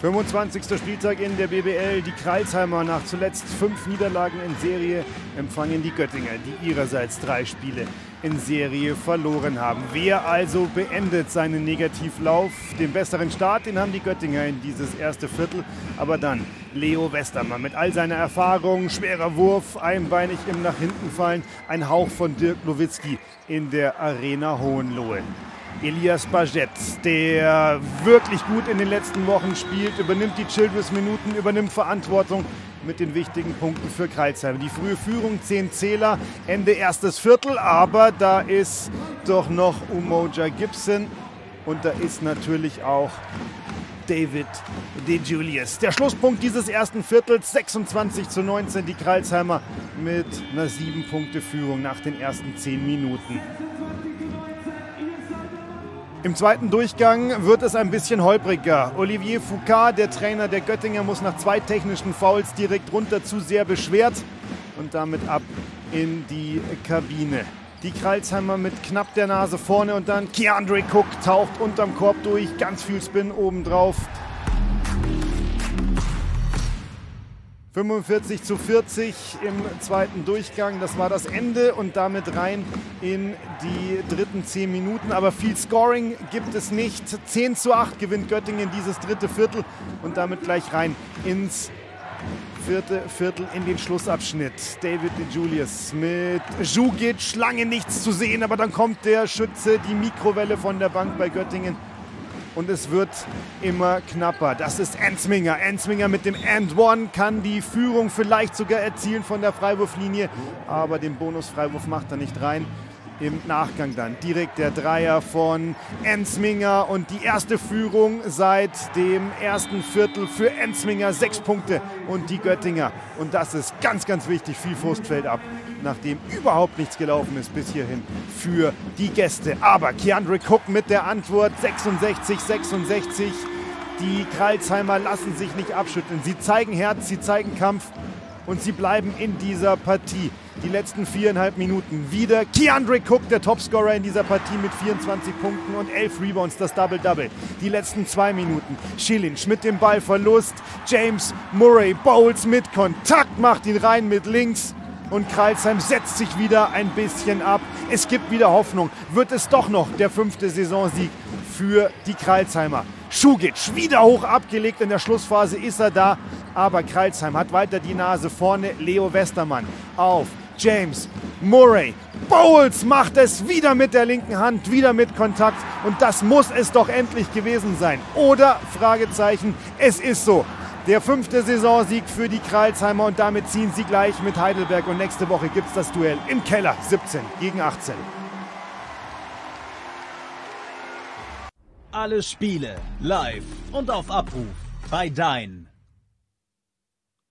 25. Spieltag in der BBL. Die Crailsheimer nach zuletzt 5 Niederlagen in Serie empfangen die Göttinger, die ihrerseits 3 Spiele in Serie verloren haben. Wer also beendet seinen Negativlauf? Den besseren Start, den haben die Göttinger in dieses erste Viertel. Aber dann Leo Westermann mit all seiner Erfahrung, schwerer Wurf, einbeinig im nach hinten fallen, ein Hauch von Dirk Nowitzki in der Arena Hohenlohe. Elias Bajetz, der wirklich gut in den letzten Wochen spielt, übernimmt die Childress-Minuten, übernimmt Verantwortung mit den wichtigen Punkten für Crailsheim. Die frühe Führung, 10 Zähler, Ende erstes Viertel, aber da ist doch noch Umoja Gibson und da ist natürlich auch David DeJulius. Der Schlusspunkt dieses ersten Viertels, 26:19, die Crailsheimer mit einer 7-Punkte-Führung nach den ersten 10 Minuten. Im zweiten Durchgang wird es ein bisschen holpriger. Olivier Foucault, der Trainer der Göttinger, muss nach 2 technischen Fouls direkt runter, zu sehr beschwert und damit ab in die Kabine. Die Crailsheimer mit knapp der Nase vorne und dann Keandre Cook taucht unterm Korb durch, ganz viel Spin obendrauf. 45:40 im zweiten Durchgang, das war das Ende und damit rein in die dritten 10 Minuten. Aber viel Scoring gibt es nicht. 10:8 gewinnt Göttingen dieses dritte Viertel und damit gleich rein ins vierte Viertel, in den Schlussabschnitt. David DeJulius mit Žugić, lange nichts zu sehen, aber dann kommt der Schütze, die Mikrowelle von der Bank bei Göttingen. Und es wird immer knapper. Das ist Enzminger. Enzminger mit dem And-One kann die Führung vielleicht sogar erzielen von der Freiwurflinie. Aber den Bonus-Freiwurf macht er nicht rein. Im Nachgang dann direkt der Dreier von Enzminger. Und die erste Führung seit dem ersten Viertel für Enzminger. 6 Punkte und die Göttinger. Und das ist ganz, ganz wichtig. Viel Frust fällt ab, nachdem überhaupt nichts gelaufen ist bis hierhin für die Gäste. Aber Keandre Cook mit der Antwort, 66:66. Die Crailsheimer lassen sich nicht abschütteln. Sie zeigen Herz, sie zeigen Kampf und sie bleiben in dieser Partie. Die letzten 4,5 Minuten wieder Keandre Cook, der Topscorer in dieser Partie mit 24 Punkten und 11 Rebounds, das Double-Double. Die letzten 2 Minuten, Schilinch mit dem Ballverlust, James Murray Bowles mit Kontakt, macht ihn rein mit links. Und Crailsheim setzt sich wieder ein bisschen ab. Es gibt wieder Hoffnung. Wird es doch noch der 5. Saisonsieg für die Crailsheimer? Schugitsch wieder hoch abgelegt. In der Schlussphase ist er da. Aber Crailsheim hat weiter die Nase vorne. Leo Westermann auf James Murray. Bowles macht es wieder mit der linken Hand, wieder mit Kontakt. Und das muss es doch endlich gewesen sein. Oder? Fragezeichen. Es ist so. Der 5. Saisonsieg für die Crailsheimer und damit ziehen sie gleich mit Heidelberg. Und nächste Woche gibt es das Duell im Keller, 17:18. Alle Spiele live und auf Abruf bei Dyn.